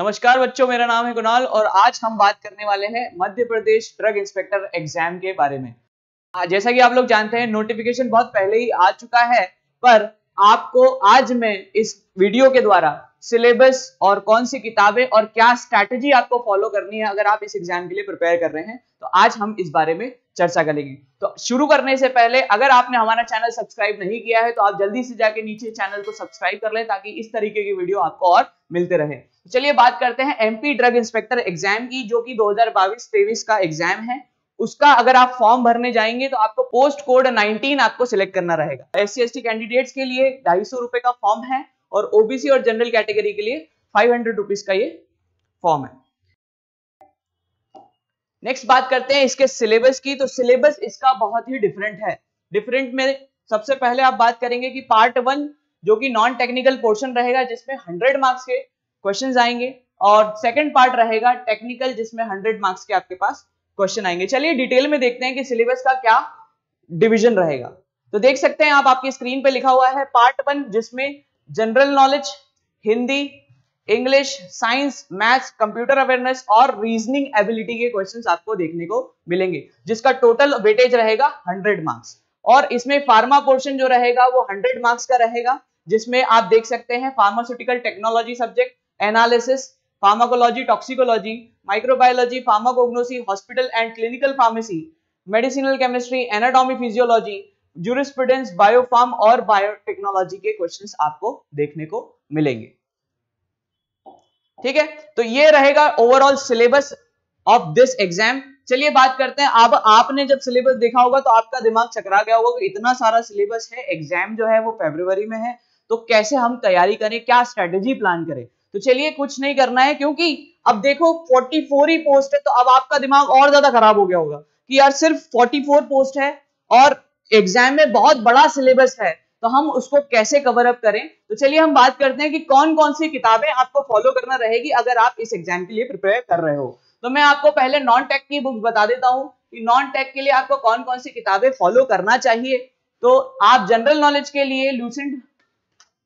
नमस्कार बच्चों, मेरा नाम है कुणाल और आज हम बात करने वाले हैं Madhya Pradesh drug inspector exam के बारे में। जैसा कि आप लोग जानते हैं, नोटिफिकेशन बहुत पहले ही आ चुका है, पर आपको आज मैं इस वीडियो के द्वारा सिलेबस और कौन सी किताबें और क्या स्ट्रैटेजी आपको फॉलो करनी है अगर आप इस एग्जाम के लिए प्रिपेयर कर रहे हैं, तो आज हम इस बारे में चर्चा करेंगे। तो शुरू करने से पहले अगर आपने हमारा चैनल सब्सक्राइब नहीं किया है तो आप जल्दी से जाके नीचे चैनल को सब्सक्राइब कर लें ताकि इस तरीके की वीडियो आपको और मिलते रहे। चलिए बात करते हैं एमपी ड्रग इंस्पेक्टर एग्जाम की, जो कि 2022-23 का एग्जाम है। उसका अगर आप फॉर्म भरने जाएंगे तो आपको पोस्ट कोड 19 आपको सिलेक्ट करना रहेगा। SC/ST कैंडिडेट्स के लिए 250 रुपए का फॉर्म है और ओबीसी और जनरल कैटेगरी के लिए 500 रुपीज का ये फॉर्म है। नेक्स्ट बात करते हैं इसके सिलेबस की। तो सिलेबस इसका बहुत ही डिफरेंट है। डिफरेंट में सबसे पहले आप बात करेंगे कि पार्ट 1 जो कि नॉन टेक्निकल पोर्शन रहेगा जिसमें 100 मार्क्स के क्वेश्चंस आएंगे, और सेकंड पार्ट रहेगा टेक्निकल जिसमें 100 मार्क्स के आपके पास क्वेश्चन आएंगे। चलिए डिटेल में देखते हैं कि सिलेबस का क्या डिवीजन रहेगा। तो देख सकते हैं आप, आपकी स्क्रीन पे लिखा हुआ है पार्ट 1 जिसमें general knowledge, Hindi, English, science, maths, computer awareness और रीजनिंग एबिलिटी के क्वेश्चंस आपको देखने को मिलेंगे, जिसका टोटल वेटेज रहेगा 100 मार्क्स। और इसमें फार्मा पोर्शन जो रहेगा वो 100 मार्क्स का रहेगा, जिसमें आप देख सकते हैं pharmaceutical technology subject, analysis, pharmacology, toxicology, microbiology, pharmacognosy, hospital and clinical pharmacy, medicinal chemistry, anatomy, physiology, jurisprudence, biopharm और बायोटेक्नोलॉजी के क्वेश्चंस आपको देखने को मिलेंगे। ठीक है, तो ये रहेगा overall syllabus of this exam. चलिए बात करते हैं, अब आपने जब सिलेबस देखा होगा तो आपका दिमाग चकरा गया होगा कि इतना सारा सिलेबस है, एग्जाम जो है वो फरवरी में है, तो कैसे हम तैयारी करें, क्या स्ट्रेटेजी प्लान करें। तो चलिए कुछ नहीं करना है, क्योंकि अब देखो 44 ही पोस्ट है, तो अब आपका दिमाग और ज्यादा खराब हो गया होगा कि यार सिर्फ 44 पोस्ट है और एग्जाम में बहुत बड़ा सिलेबस है, तो हम उसको कैसे कवर अप करें। तो चलिए हम बात करते हैं कि कौन कौन सी किताबें आपको फॉलो करना रहेगी अगर आप इस एग्जाम के लिए प्रिपेयर कर रहे हो। तो मैं आपको पहले नॉन टेक की बुक्स बता देता हूँ कि नॉन टेक के लिए आपको कौन कौन सी किताबें फॉलो करना चाहिए। तो आप जनरल नॉलेज के लिए लूसेंट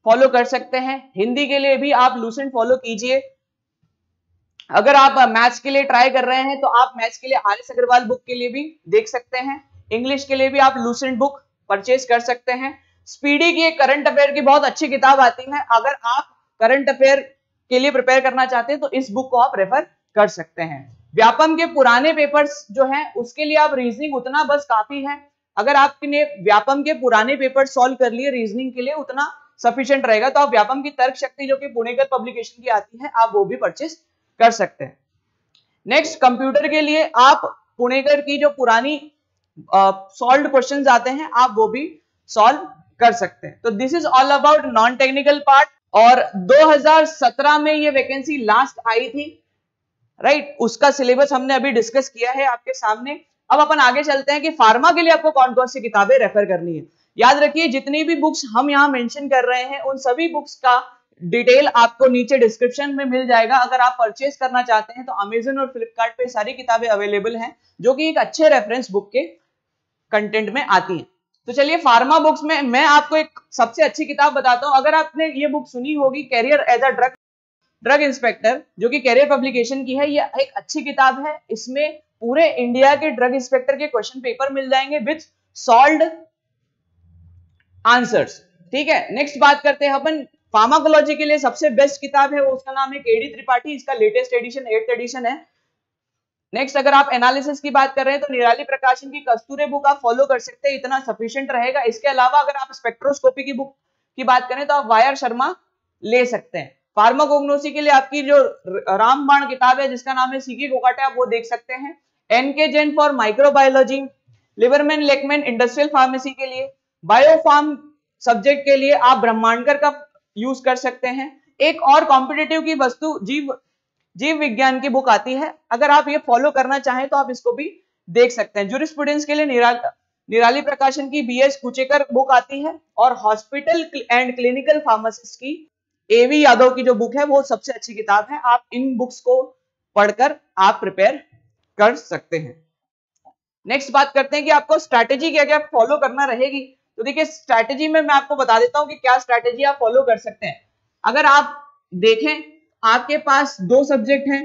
फॉलो कर सकते हैं, हिंदी के लिए भी आप लूसेंट फॉलो कीजिए। अगर आप मैथ्स के लिए ट्राई कर रहे हैं तो आप मैथ्स के लिए RS अग्रवाल बुक के लिए भी देख सकते हैं। इंग्लिश के लिए भी आप लूसेंट बुक परचेज कर सकते हैं। स्पीडी की करंट अफेयर की बहुत अच्छी किताब आती है, अगर आप करंट अफेयर के लिए प्रिपेयर करना चाहते हैं तो इस बुक को आप रेफर कर सकते हैं। व्यापम के पुराने पेपर्स जो है उसके लिए आप रीजनिंग उतना बस काफी है, अगर आपने व्यापम के पुराने पेपर सॉल्व कर लिए रीजनिंग के लिए उतना सफिशिएंट रहेगा, तो आप व्यापम की तर्क शक्ति जो कि पुणेकर पब्लिकेशन की आती है आप वो भी परचेस कर सकते हैं। नेक्स्ट, कंप्यूटर के लिए आप पुणेकर की जो पुरानी सॉल्व्ड क्वेश्चंस आते हैं आप वो भी सॉल्व कर सकते हैं। तो this is all about non technical part. और 2017 में ये वैकेंसी लास्ट आई थी, राइट, उसका सिलेबस हमने अभी डिस्कस किया है आपके सामने। अब अपन आगे चलते हैं कि फार्मा के लिए आपको कौन कौन सी किताबें रेफर करनी है। याद रखिए जितनी भी बुक्स हम यहाँ मेंशन कर रहे हैं उन सभी बुक्स का डिटेल आपको नीचे डिस्क्रिप्शन में मिल जाएगा। अगर आप परचेज करना चाहते हैं तो अमेजन और फ्लिपकार्ट पे सारी किताबें अवेलेबल हैं, जो कि एक अच्छे रेफरेंस बुक के कंटेंट में आती हैं। तो चलिए फार्मा बुक्स में मैं आपको एक सबसे अच्छी किताब बताता हूँ। अगर आपने ये बुक सुनी होगी, career as a drug inspector, जो कि कैरियर पब्लिकेशन की है, ये एक अच्छी किताब है। इसमें पूरे इंडिया के ड्रग इंस्पेक्टर के क्वेश्चन पेपर मिल जाएंगे विथ सॉल्व्ड आंसर्स। ठीक है, नेक्स्ट बात करते हैं अपन फार्माकोलॉजी के लिए सबसे बेस्ट किताब है, उसका नाम है केडी त्रिपाठी। इसका लेटेस्ट एडिशन 8th एडिशन है। नेक्स्ट, अगर आप एनालिसिस की बात कर रहे हैं तो निराली प्रकाशन की कस्तूरे बुक आप फॉलो कर सकते हैं, इतना सफिशिएंट रहेगा। इसके अलावा अगर आप स्पेक्ट्रोस्कोपी की बुक की बात करें तो आप वायर शर्मा ले सकते हैं। फार्माकोग्नोसी के लिए आपकी जो रामबाण किताब है जिसका नाम है सी गोकाटे, आप वो देख सकते हैं। NK Jain for microbiology, Lieberman Lachman industrial pharmacy के लिए, बायोफार्म सब्जेक्ट के लिए आप ब्रह्मांडकर का यूज कर सकते हैं। एक और कॉम्पिटिटिव की वस्तु जीव विज्ञान की बुक आती है, अगर आप ये फॉलो करना चाहें तो आप इसको भी देख सकते हैं। ज्यूरिस्प्रूडेंस के लिए निराली प्रकाशन की BS कुचेकर बुक आती है, और हॉस्पिटल एंड क्लिनिकल फार्मासिस्ट की AV यादव की जो बुक है वो सबसे अच्छी किताब है। आप इन बुक्स को पढ़कर आप प्रिपेयर कर सकते हैं। नेक्स्ट बात करते हैं कि आपको स्ट्रैटेजी क्या क्या फॉलो करना रहेगी। तो देखिए स्ट्रैटेजी में मैं आपको बता देता हूं कि क्या स्ट्रैटेजी आप फॉलो कर सकते हैं। अगर आप देखें आपके पास दो सब्जेक्ट हैं,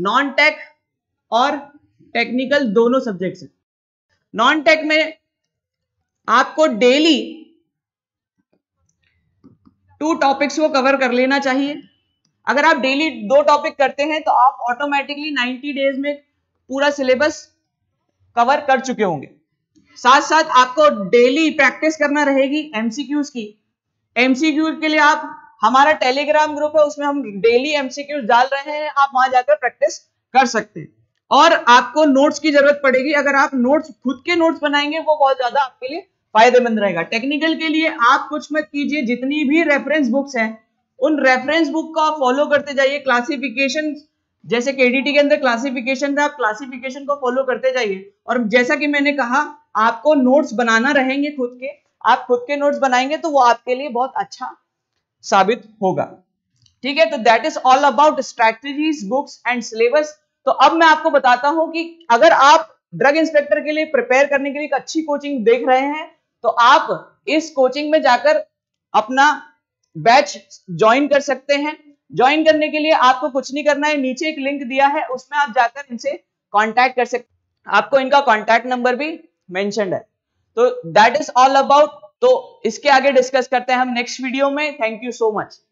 नॉन टेक और टेक्निकल, दोनों सब्जेक्ट्स हैं। नॉन टेक में आपको डेली 2 टॉपिक्स को कवर कर लेना चाहिए। अगर आप डेली 2 टॉपिक करते हैं तो आप ऑटोमेटिकली 90 डेज में पूरा सिलेबस कवर कर चुके होंगे। साथ साथ आपको डेली प्रैक्टिस करना रहेगी एमसीक्यूज की। एमसीक्यू के लिए आप, हमारा टेलीग्राम ग्रुप है, उसमें हम डेली एमसीक्यूज डाल रहे हैं, आप वहां जाकर प्रैक्टिस कर सकते हैं। और आपको नोट्स की जरूरत पड़ेगी। अगर आप नोट्स, खुद के नोट्स बनाएंगे, वो बहुत ज्यादा आपके लिए फायदेमंद रहेगा। टेक्निकल के लिए आप कुछ मत कीजिए, जितनी भी रेफरेंस बुक्स हैं उन रेफरेंस बुक को आप फॉलो करते जाइए। क्लासिफिकेशन, जैसे केडीटी के अंदर क्लासिफिकेशन था, आप क्लासिफिकेशन को फॉलो करते जाइए। और जैसा कि मैंने कहा, आपको नोट्स बनाना रहेंगे खुद के, आप खुद के नोट्स बनाएंगे तो वो आपके लिए बहुत अच्छा साबित होगा। ठीक है, तो that is all about strategies, books and syllabus. तो अब मैं आपको बताता हूं कि अगर आप ड्रग इंस्पेक्टर के लिए प्रिपेयर करने के लिए एक अच्छी कोचिंग देख रहे हैं तो आप इस कोचिंग में जाकर अपना बैच ज्वाइन कर सकते हैं। ज्वाइन करने के लिए आपको कुछ नहीं करना है, नीचे एक लिंक दिया है उसमें आप जाकर इनसे कॉन्टैक्ट कर सकते। आपको इनका कॉन्टैक्ट नंबर भी मेंशन्ड है। तो दैट इज ऑल अबाउट। तो इसके आगे डिस्कस करते हैं हम नेक्स्ट वीडियो में। Thank you so much.